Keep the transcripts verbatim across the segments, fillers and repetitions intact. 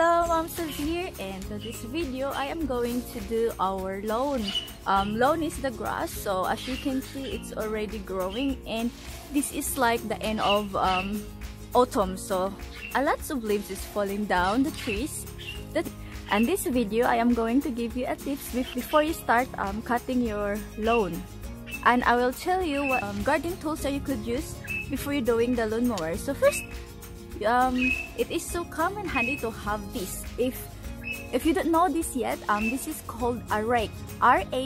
Hello, Momsters here, and for this video I am going to do our lawn. Um, lawn is the grass, so as you can see it's already growing, and this is like the end of um, autumn, so a lot of leaves is falling down the trees. That, and this video I am going to give you a tips before you start um, cutting your lawn, and I will tell you what um, garden tools that you could use before you're doing the lawnmower. So first, Um, it is so common handy to have this. If if you don't know this yet, um, this is called a rake. R A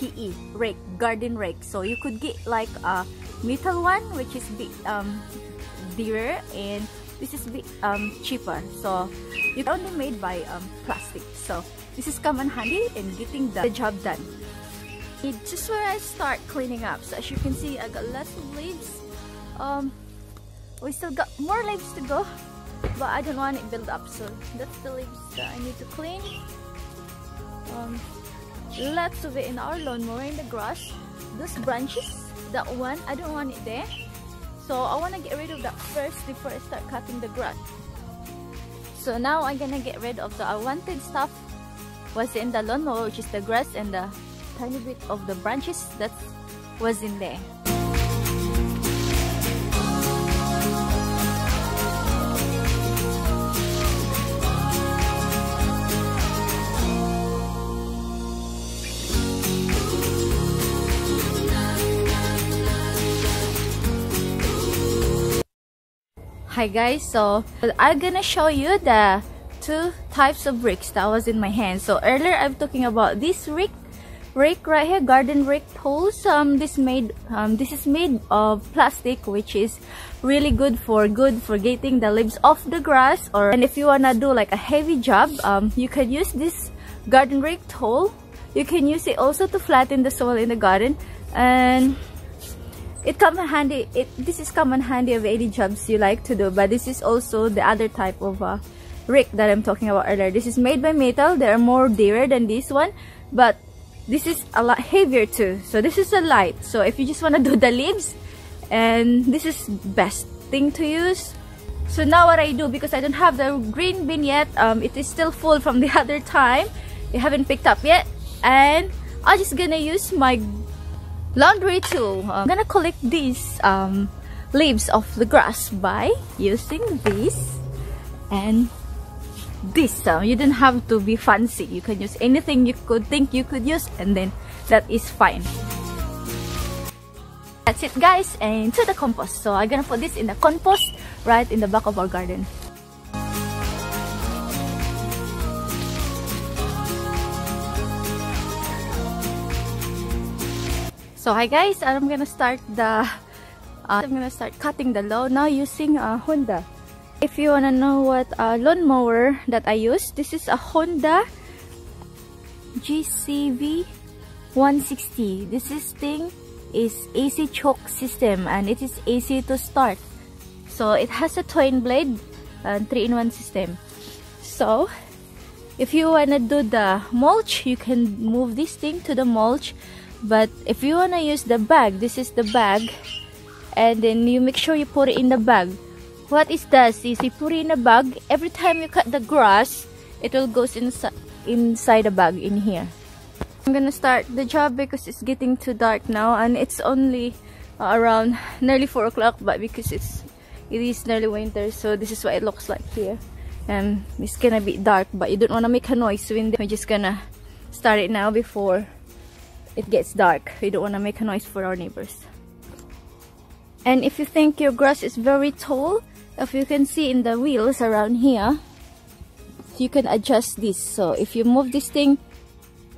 K E, rake, garden rake. So you could get like a metal one, which is bit um dearer, and this is bit um cheaper. So it's only made by um plastic. So this is common handy in getting the job done. It's just where I start cleaning up. So as you can see, I got lots of leaves. Um. We still got more leaves to go, but I don't want it build up, so that's the leaves that I need to clean. Um, lots of it in our lawnmower in the grass. Those branches, that one, I don't want it there. So I want to get rid of that first before I start cutting the grass. So now I'm going to get rid of the unwanted stuff was in the lawnmower, which is the grass and the tiny bit of the branches that was in there. Hi guys, so I'm gonna show you the two types of rakes that was in my hand. So earlier I'm talking about this rake, rake right here, garden rake tools. Um, this made, um, this is made of plastic, which is really good for good for getting the leaves off the grass. Or and if you wanna do like a heavy job, um, you can use this garden rake tool. You can use it also to flatten the soil in the garden, and It come handy. It this is come handy of any jobs you like to do. But this is also the other type of uh, rake that I'm talking about earlier. This is made by metal. They are more dearer than this one, but this is a lot heavier too. So this is a light. So if you just want to do the leaves, and this is best thing to use. So now what I do, because I don't have the green bin yet, um, it is still full from the other time. I haven't picked up yet, and I'm just gonna use my laundry tool. I'm gonna collect these um, leaves of the grass by using this and this. Um, you don't have to be fancy. You can use anything you could think you could use, and then that is fine. That's it guys, and to the compost. So I'm gonna put this in the compost right in the back of our garden. So hi guys, I'm gonna start the uh, I'm gonna start cutting the lawn now using a uh, Honda. If you wanna know what uh, lawn mower that I use, this is a Honda G C V one sixty. This is thing is A C choke system, and it is A C to start. So it has a twin blade and three in one system. So if you wanna do the mulch, you can move this thing to the mulch. But if you want to use the bag, this is the bag, and then you make sure you put it in the bag. What it does is you put it in a bag. Every time you cut the grass, it will go inside inside the bag in here. I'm going to start the job because it's getting too dark now, and it's only uh, around nearly four o'clock, but because it's, it is nearly winter, so this is what it looks like here. And it's going to be dark, but you don't want to make a noise when we're just going to start it now before it gets dark. We don't want to make a noise for our neighbors. And if you think your grass is very tall, if you can see in the wheels around here, you can adjust this. So if you move this thing,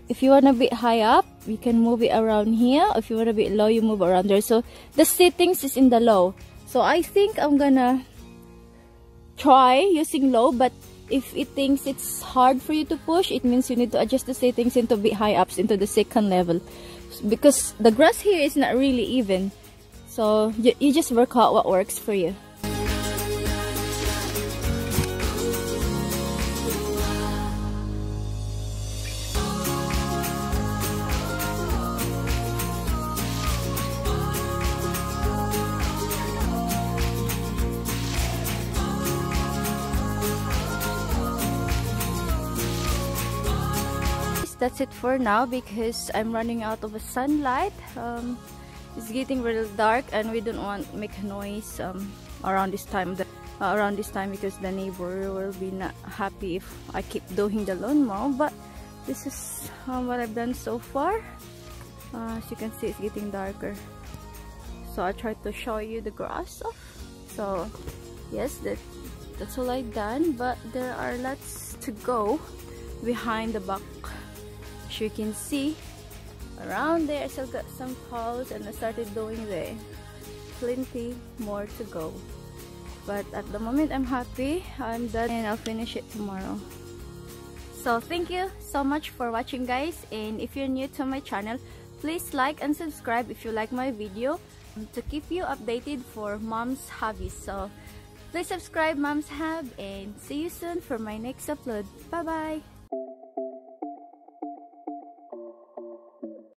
if you want to be high up, you can move it around here. If you want to be low, you move around there. So the settings is in the low. So I think I'm gonna try using low, but if it thinks it's hard for you to push, it means you need to adjust the settings into bit high ups, into the second level, because the grass here is not really even. So you, you just work out what works for you. that's it for now because I'm running out of sunlight. Um, it's getting really dark and we don't want to make noise um, around this time the, uh, around this time because the neighbor will be not happy if I keep doing the lawnmower. But this is um, what I've done so far. Uh, as you can see, it's getting darker, so I tried to show you the grass off. So yes, that that's all I've done, but there are lots to go behind the back. As you can see, around there I still got some poles and I started doing there. Plenty more to go, but at the moment I'm happy I'm done and I'll finish it tomorrow. So thank you so much for watching, guys, and if you're new to my channel, please like and subscribe if you like my video to keep you updated for Mom's Hobbies. So please subscribe Mom's Hob and see you soon for my next upload. Bye bye.